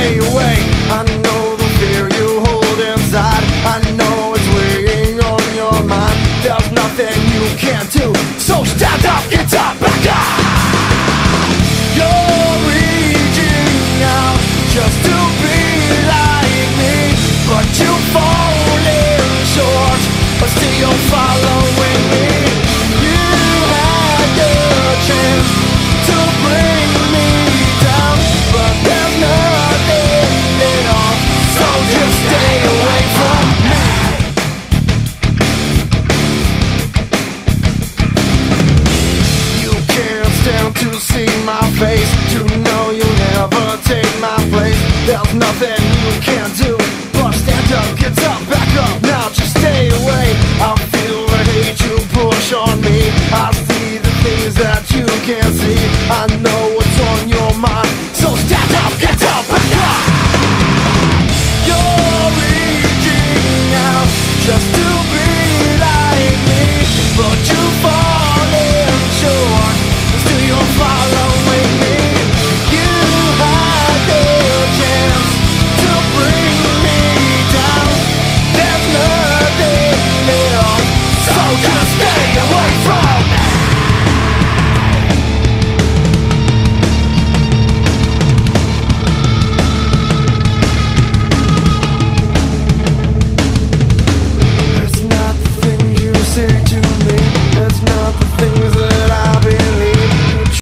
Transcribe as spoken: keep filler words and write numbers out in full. stay away. I know the fear you hold inside, I know it's weighing on your mind. There's nothing you can't do, so stand up, get up, back up. You're reaching out just to be like me, but you fall in short, but still you're following me. You had your chance to bring me down, but there's nothing at all, so just stay away from me. You can't stand to see my face, you know you'll never take my place. There's no